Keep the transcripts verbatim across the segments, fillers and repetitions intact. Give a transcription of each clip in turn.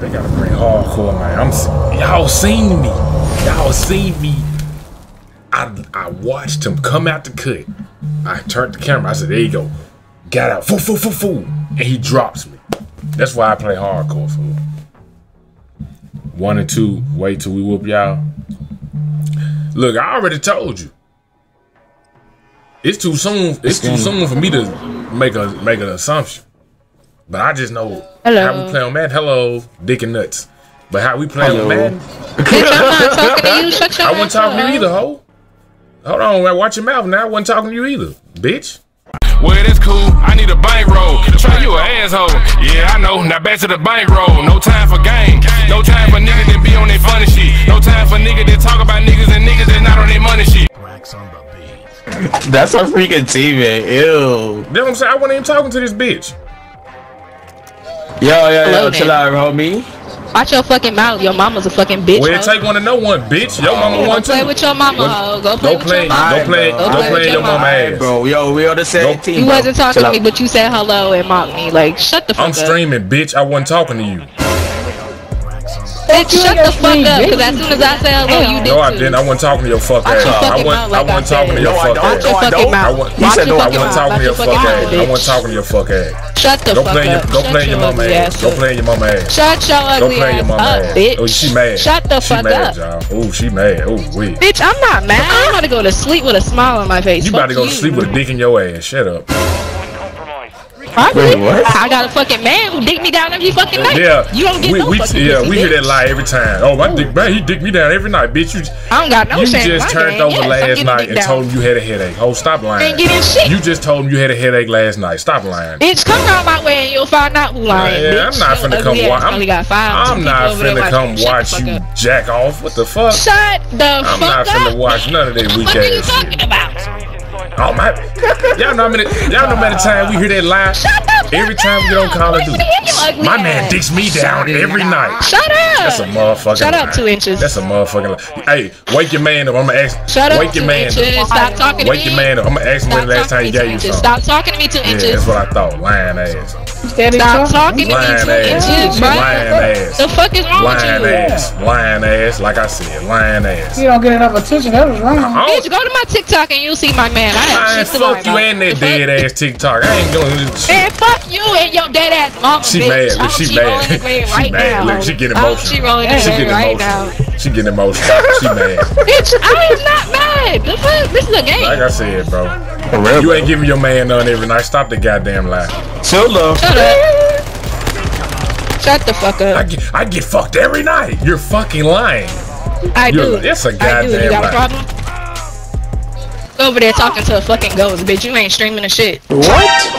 They gotta bring hardcore, man. I'm y'all seen me. Y'all seen me. I I watched him come out the cut. I turned the camera. I said, there you go. Got out. Foo foo foo foo. And he drops me. That's why I play hardcore for him. One and two, wait till we whoop y'all. Look, I already told you. It's too soon. It's too soon for me to make a make an assumption. But I just know hello. How we play on Madden. Hello, dick and nuts. But how we play on Madden? I wasn't talking to you either, ho. Hold on, man. Watch your mouth now. I wasn't talking to you either, bitch. Well, that's cool. I need a bankroll. Try you an asshole. Yeah, I know. Now back to the bankroll. No time for game. No time for niggas that be on their funny shit. No time for niggas that talk about niggas and niggas that not on their money shit. That's a freaking teammate. Ew. That's what I'm saying. I wasn't even talking to this bitch. Yo, yo, yo, chill out, homie. Watch your fucking mouth. Your mama's a fucking bitch. Well, take one to know one, bitch. Your mama oh, one too. Go play with your mama, ho. Go play, go play with your mama. Go play, go play, go play your mama ass. Bro, yo, we on the same team. You wasn't talking to me, but you said hello and mocked me. Like, shut the fuck up. I'm streaming, bitch. I wasn't talking to you. Bitch, shut the fuck up, because as soon as I say hello, you did too. No, I didn't. I wasn't talking to your fuck ass. I wasn't talking to your fuck ass. He said no, I wasn't talking to your fuck ass. I wasn't talking to your fuck ass. Shut the fuck up. Go play in your mama ass. Go play in your mama ass. Shut your ugly ass up, bitch. Oh, she mad. Shut the fuck up. Oh, she mad. Oh, wait. Bitch, I'm not mad. I'm about to go to sleep with a smile on my face. You about to go to sleep with a dick in your ass. Shut up. Wait, what? I got a fucking man who dick me down every fucking night. Yeah, you don't get we, no we, fucking Yeah, pussy, we bitch. Hear that lie every time. Oh, my Ooh. Dick, man, he dick me down every night, bitch. You, I don't got no You shame. Just turned over yes, last night and down. Told him you had a headache. Oh, stop lying. Shit. You just told him you had a headache last night. Stop lying. Bitch, come around my way and you'll find out who lying. Yeah, yeah, I'm not finna come watch. I'm, I'm not finna come watch you jack off. What the fuck? Shut the fuck up. I'm not finna watch none of that weak ass shit. What are you talking about? Oh my! Y'all know how many y'all know many times we hear that lie. Shut up! Every time we get on Call of Duty, my man dicks me down every night. Shut up! That's a motherfucking. Shut up, two inches. That's a motherfucking lie. Hey, wake your man up. I'ma ask. Shut up, two inches. Stop talking to me. Wake your man up. I'ma ask him when the last time he gave you something. Stop talking to me, two inches. Yeah, that's what I thought. Lying ass. Stop talking to me, two inches, bro. Lying ass. The fuck is wrong with you? Lying ass. Lying ass. Like I said, lying ass. You don't get enough attention. That was wrong. Bitch, go to my TikTok and you'll see my man. I ain't fuck you and that dead ass TikTok. I ain't doing this. Man, fuck you and your dead ass mama. She mad, look, she mad. She mad, look, she getting emotional. She getting emotional. She getting emotional. She mad. Bitch, I am not mad. This is a game. Like I said, bro. You ain't giving your man none every night. Stop the goddamn lie. Chill up. Shut up. Shut the fuck up. I get, I get fucked every night. You're fucking lying. I do. It's a goddamn lie. Over there talking to a fucking ghost, bitch. You ain't streaming the shit. What?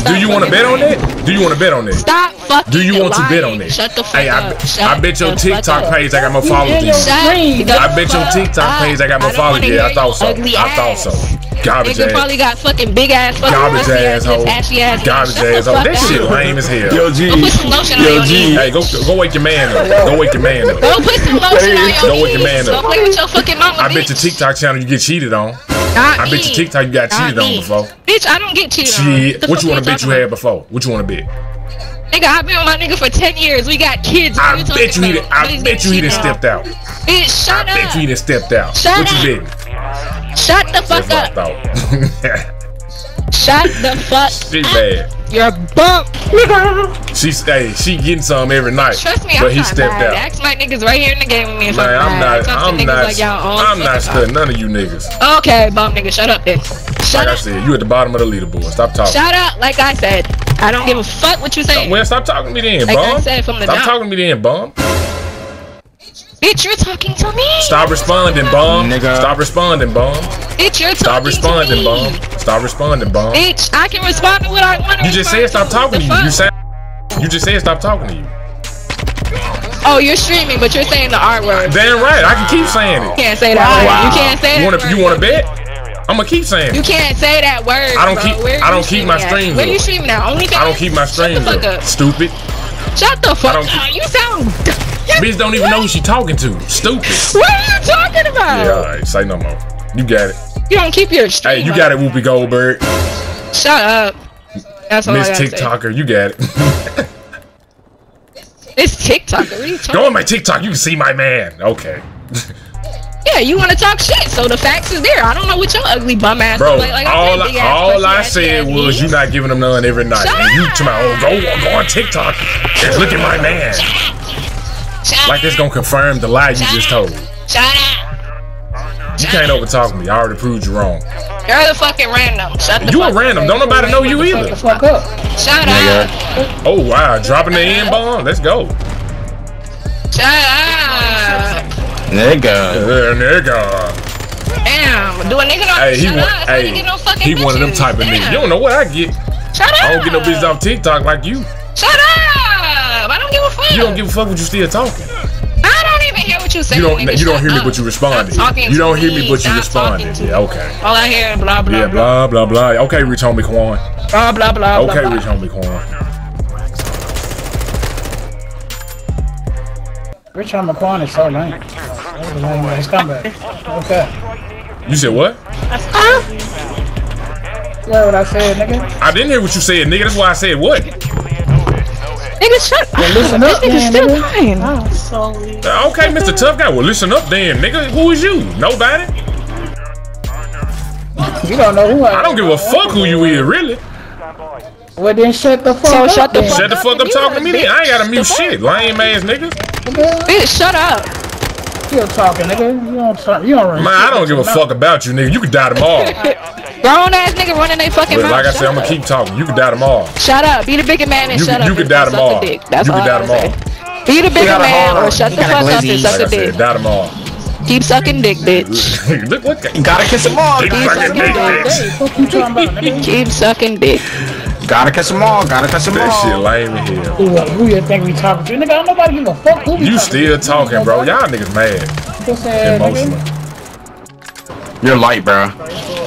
Stop Do you want to bet on that? Do you want to bet on that? Stop fucking Do you want lying. To bet on that? Shut the fuck hey, up. I, Shut I bet your TikTok page I got my followers. I bet your TikTok page I got my followers. Yeah, I thought so. I thought so. Garbage ass. Probably got fucking big ass fucking garbage ass hole. Garbage ass hole. That shit lame as hell. Yo, G. Yo, G. Hey, go go wake your man up. Go wake your man up. Go put some lotion on your Go wake your man up. Go play with your fucking mama. I bet your TikTok channel you get cheated on. Not I me. Bet you TikTok you got cheated on before. Bitch, I don't get cheated Shit. On. What you want to bet you about? Had before? What you want to bet? Nigga, I've been with my nigga for ten years. We got kids. I bet you he done, I bet you he done stepped out. Bitch, shut I up. I bet you he done stepped out. Shut what up. You betting? Shut the fuck That's up. Shut the fuck she up. Bad. You're a bump. She hey, she getting some every night. Trust me, but I'm he not stepped bad. Out. Ask my niggas right here in the game with me. Man, I'm bad. Not, I'm not, like I'm not studying none of you niggas. Okay, bump nigga, shut up then. Shut like up. I said, you at the bottom of the leaderboard. Stop talking. Shut up, like I said. I don't give a fuck what you saying. Well, stop talking to me then, like bum. I said from the Stop dump. Talking to me then, bum. Bitch, you're talking to me. Stop responding, bum. Nigga. Stop responding, bum. Bitch, you're talking Stop responding, to me. Bum. Stop responding, bum. Bitch, I can respond to what I want to You just said stop talking to you. You said you just said stop talking to you. Oh, you're streaming, but you're saying the R word. Damn right, I can keep saying it. You can't say the R word. You can't say that. Word. You want to bet? I'm gonna keep saying. You can't say that word. I don't bro. Keep. Where I don't keep my streams. At? Where you streaming now? Only thing I don't keep my streams. Shut the fuck up. Stupid. Shut the fuck up. You sound. Bitch don't even what? Know who she talking to. Stupid. What are you talking about? Yeah, all right. Say no more. You got it. You don't keep your stream. Hey, you got it, Whoopi Goldberg. Shut up. That's all Miss I got TikToker, say. You got it. It's TikTok. What are you talking Go on my TikTok. You can see my man. Okay. Yeah, you want to talk shit, so the facts is there. I don't know what your ugly bum ass bro. Like, like all I said, I, all I said was means. You not giving them none every night. Shut and you to my own go, go on TikTok and look at my man. Shut like it's gonna confirm the lie you Shut just told. Shut up. You can't over talk me. I already proved you wrong. You're the fucking random. Shut the you fuck a random. Up. Don't nobody know you either. Fuck up. Shut yeah. up. Oh wow, dropping the end bomb. Let's go. Shut up. Nigga. There, nigga. Damn. Do a nigga not? Hey, he shut up. Hey, he, no he one of them type of niggas. You don't know what I get. Shut up. I don't get no bitches off TikTok like you. Shut up. I don't give a fuck. You don't give a fuck what you still talking. You, you don't. You don't hear me, but you responded. You don't hear me, but you responded. Yeah, okay. All I hear is blah blah. Yeah, blah blah blah. Okay, Rich Homie Kwan. Blah blah blah. Okay, Rich Homie Kwan. Rich Homie Kwan is so lame. He's coming. Okay. You said what? Yeah, what I said, nigga. I didn't hear what you said, nigga. That's why I said what. Nigga, shut up. Well, listen up. This nigga's still lying. Oh, sorry. Okay, Mister Tough Guy. Well, listen up then, nigga. Who is you? Nobody? You don't know who I am. I don't give a fuck who you is, really. Well, then shut the fuck so up. Shut the fuck, shut the fuck up, up talking to me then. I ain't got to mute shit. Lame ass nigga. Bitch, shut up. You're talking, nigga. You don't talk. You don't run. Man, I don't give a fuck about you, nigga. You could die tomorrow. Grown ass nigga running they fucking mouth. Like I said, I'm gonna keep talking. You can die tomorrow. Shut up. Be the bigger man and shut up. You can die tomorrow. You can die tomorrow. Be the bigger man or shut the fuck up and suck a dick. Die tomorrow. Keep sucking dick, bitch. Look, look. Gotta kiss them all. Keep sucking dick, bitch. Keep sucking dick. Gotta catch them all. Gotta catch them all. That shit lame in here. Who you think we talking to? Nigga, nobody give a fuck who we talking to. You still talking, bro. Y'all niggas mad. Emotional. You're light, bro.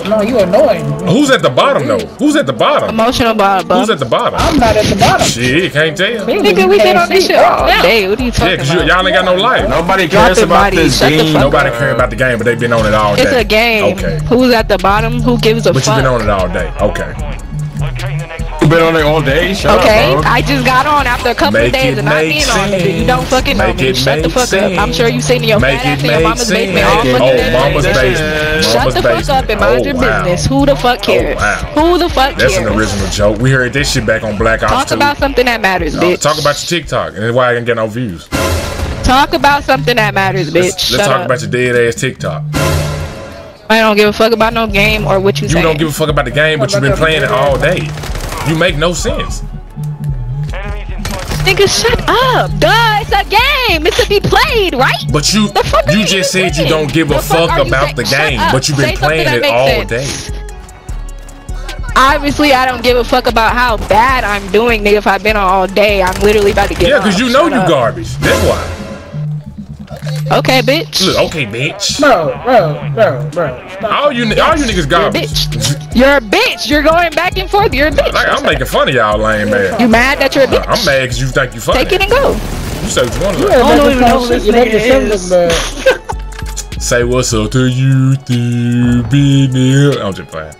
No, you annoying. Who's at the bottom though? Who's at the bottom? Emotional bottom. Who's at the bottom? I'm not at the bottom. Shit, can't tell. Nigga, we been on this shit all day. What are you talking yeah, about? Y'all ain't got no life. Nobody cares about this game. Nobody cares about the game, but they've been on it all day. It's a game. Okay. Who's at the bottom? Who gives a fuck? But you've been on it all day. Okay. You've been on it all day. Shut okay. Up, bro. I just got on after a couple make of days, and I've been on it. You don't fucking know me. Shut the fuck sense. up. I'm sure you've seen your fat ass in your mama's sense. basement. All fucking oh, mama's basement. Shut mama's the fuck basement. up and mind oh, your wow. business. Who the fuck cares? Oh, wow. Who the fuck cares? That's an original joke. We heard this shit back on Black Ops. Talk too. about something that matters, no, bitch. Talk about your TikTok, and that's why I didn't get no views. Talk about something that matters, bitch. Let's, let's talk up. about your dead ass TikTok. I don't give a fuck about no game or what you say. You don't give a fuck about the game, but you've been playing it all day. You make no sense. Nigga, shut up. Duh, it's a game. It's to be played, right? But you you just said you don't give a fuck about the game, but you've been playing it all day. Obviously, I don't give a fuck about how bad I'm doing, nigga. If I've been on all day, I'm literally about to get off. Yeah, because you know you garbage. That's why. Okay, bitch. Look, okay, bitch. Bro, bro, bro, bro. All you, all you niggas garbage. You're a bitch. You're going back and forth. You're a bitch. Like, I'm making fun of y'all lame ass. You mad that you're a bitch? I'm mad because you think you funny. Take it and go. You say what you want to say. I don't even know who this nigga is. Say what's up to you, to be near. I'm just playing.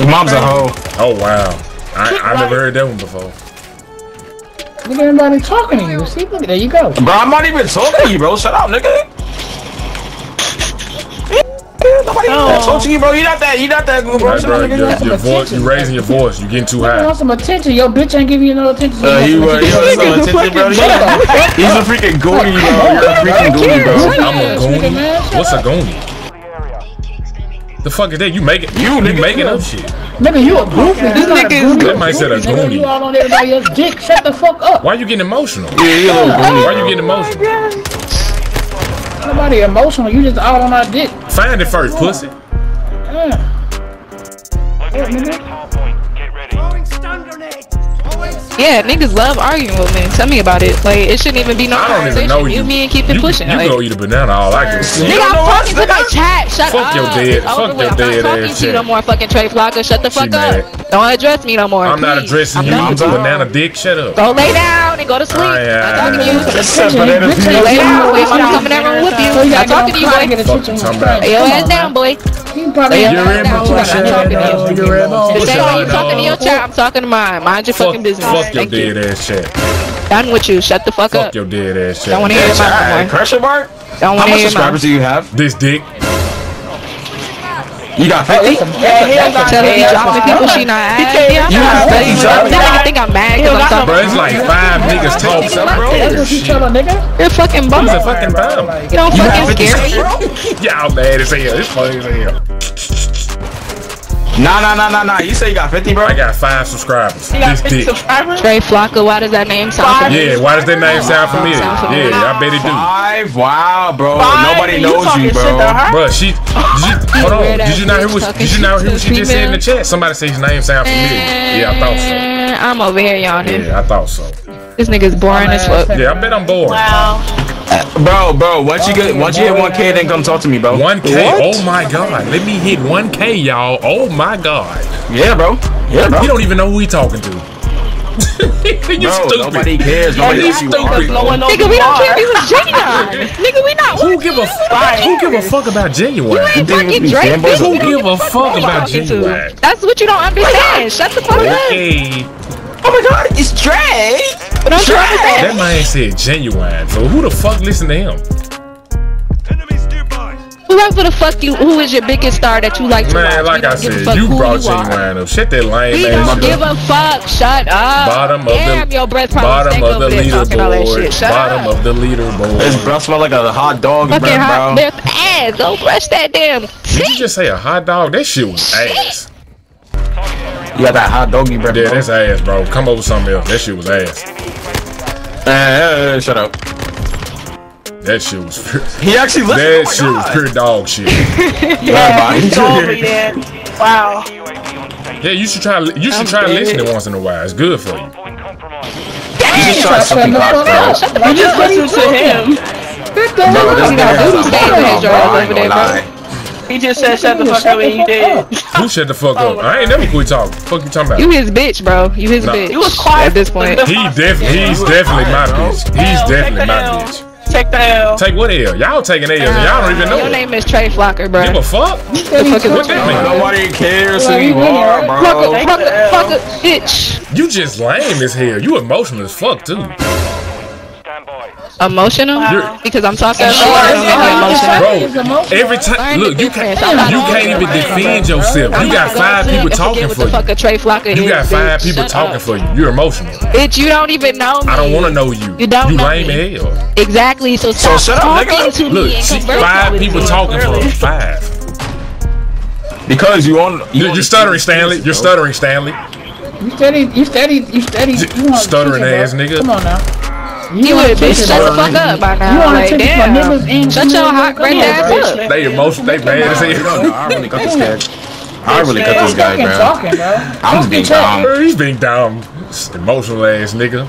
Your mom's a hoe. Oh, wow. I, I never heard that one before. Look at everybody talking to you. See, look, there you go. Bro, I'm not even talking to you, bro. Shut up, nigga. Nobody oh. talk to you, bro. You not that. You not that good, bro. Right, bro. You your, your voice, you raising your voice. You getting too high. You want some attention? Your bitch ain't giving you no attention. Uh, you want uh, some, some attention, bro? He's a freaking goonie, bro. You're a freaking goonie, bro. I'm a goonie. What's a goonie? The fuck is that? You making? You nigga making up shit? Nigga, you a goofy. This nigga is goofy. That might said a goonie. You all on everybody else's dick. Shut the fuck up. Why you getting emotional? Yeah, you a little goonie. Why you getting emotional? Nobody emotional, you just out on our dick. Find it first, yeah. pussy. Yeah, niggas love arguing with me. Tell me about it. Like, it shouldn't even be no I don't even know you. You me and keep it you, pushing. You like, go eat a banana all I can see. Nigga, I'm talking to my chat. Shut fuck up. Your dead, fuck your dead ass. I'm not talking to you no more, fucking Trae Flocka. Shut the fuck she up. Mad. Don't address me no more. I'm please. not addressing I'm you. I'm talking banana dick. Shut up. Go lay down and go to sleep. I, uh, I'm not talking to you. Shut banana dick. Lay down. I'm coming in that room with you. I'm talking to you, boy. Your ass down, boy. probably so right now. I'm talking to your chat. I'm talking to mine. Mind your fucking business. Fuck your dead ass shit. Done with you. Shut the fuck up. Fuck your dead ass shit. Don't want to hear my question mark. How much subscribers do you have? This dick. You got fifty? Telling me dropping people she not ass. You got fifty dropping? I think I'm mad because I'm talking. Bro, it's like five niggas talking. That's what you tell a nigga? You're a fucking bum. He's a fucking bum. You don't fucking scare me, bro. Y'all mad as hell. It's funny as hell. Nah, nah, nah, nah, nah. You say you got fifty, bro? I got five subscribers. You got fifty subscribers? Trae Flocka, why does that name sound familiar? Yeah, why does that name sound familiar? Yeah, I bet it do. Five? Wow, bro. Nobody knows you, bro. Bro, she... Hold on. Did you not hear what, did you not hear what she just said in the chat? Somebody said his name sound familiar. Yeah, I thought so. I'm over here yawning. Yeah, I thought so. This nigga's boring as fuck. Yeah, I bet I'm boring. Wow. Bro, bro, once you get, once you hit one K, then come talk to me, bro. one K, oh my god, let me hit one K, y'all. Oh my god. Yeah, bro. Yeah, bro. You don't even know who he talking to. You bro, stupid. Nobody cares. Nobody cares. You stupid. Nigga, we don't care if he was genuine. Nigga, we not. Who give a fuck? Who give a fuck about genuine? You ain't fucking Drake. Who give a fuck about genuine? That's what you don't understand. Shut the fuck up. Oh my god, it's Trae! But I'm Trae. That man said genuine, so who the fuck listen to him? Whoever the fuck you, who is your biggest star that you like to watch? Man, like I said, you brought genuine up. Shit that lame ass shit. We don't give a fuck. Shut up. Bottom of the damn, your breath probably stank over there talking all that shit. Shut up. Bottom of the leaderboard. His breath smell like a hot dog breath, bro. Fucking hot breath ass. Go brush that damn teeth. Did you just say a hot dog? That shit was ass. You got that hot doggy breath. Yeah, that's ass, bro. Come over something else. That shit was ass. Uh, shut up. That shit was pure. He actually listened. That oh shit God. was pure dog shit. Yeah, he told me that. Wow. Yeah, you should try. You should I'm try listening once in a while. It's good for you. Dang. You should try something hot, bro. You just listen to him. Bro, this nigga. He just said shut the fuck up and you did. Who shut the fuck up? I ain't never quit talking. Fuck you talking about? You his bitch, bro. You his nah. bitch. You was quiet at this point. He definitely, he's definitely my bitch. He's definitely my bitch. Take the L. Take what L? Y'all taking L's and y'all don't even know. Your name is Trae Flocka, bro. Give a fuck? What that mean? Nobody cares who you are, bro. Flocka, Flocka, Flocka, bitch. You just lame as hell. You emotional as fuck too. Emotional? Wow. Because I'm talking emotional. Every time, look, you can't, you can't even defend yourself. You got five people talking for you. You got five people talking for you. You're emotional. Bitch, you don't even know me. I don't want to know you. You don't. You lame as hell. Exactly. So stop talking to me. Look, five people talking for him. Five. Because you on. You're stuttering, Stanley. You're stuttering, Stanley. You steady. You steady. You steady. Stuttering ass nigga. Come on now. You would have been shut the fuck up by now. You wanna like, take my niggas in. Shut your hot breath ass up. They emotional, they bad as hell. I really cut this guy. I really cut this guy, bro. Talking, bro. I'm just being dumb. He's being dumb. Emotional ass nigga.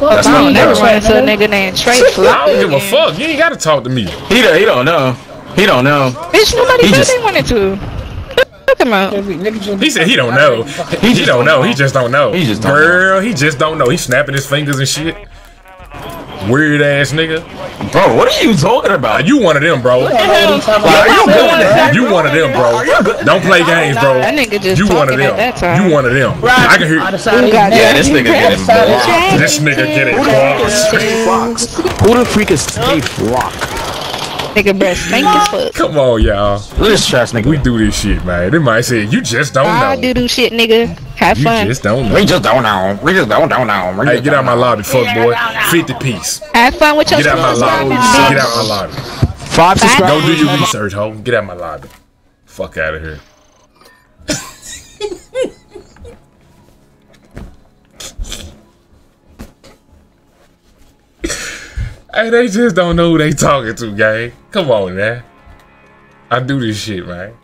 That's I don't never run into a nigga named Trae Flocka. I don't give a fuck. You ain't gotta talk to me. He don't, he don't know. He don't know. Bitch, nobody said they wanted to. He said he don't know. He, he don't know. He just don't know. He just don't Girl, know. he just don't know. He snapping his fingers and shit. Weird ass nigga. Bro, what are you talking about? You one of them, bro. You one of them, bro. Don't play games, bro. You one of them. You one of them. I can hear. Yeah, this nigga getting blocked. This nigga getting blocked. Who the freak is Trae Flocka? Nigga breath stank as fuck. Come on, y'all. Let's trash nigga. We do this shit, man. They might say you just don't know. I do do shit, nigga. Have fun. You just don't know. We just don't know. We just don't don't know. Hey, get out my lobby, fuck boy. Fifty piece. Have fun with your. Get out my lobby. Get out my lobby. Five subscribers. Go do your research, ho. Get out my lobby. Fuck out of here. Hey, they just don't know who they talking to, gang. Come on, man. I do this shit, man.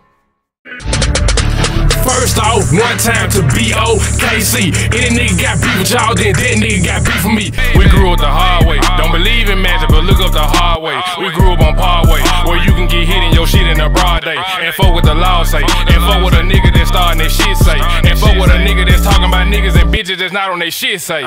First off, one time to B O K C. Any nigga got beef with y'all, then that nigga got beef with me. We grew up the hard way. Don't believe in magic, but look up the hard way. We grew up on Parkway, where you can get hit in your shit in a broad day. And fuck what the law say. And fuck what a nigga that's starting that shit say. And fuck what a nigga that's talking about niggas and bitches that's not on their shit say.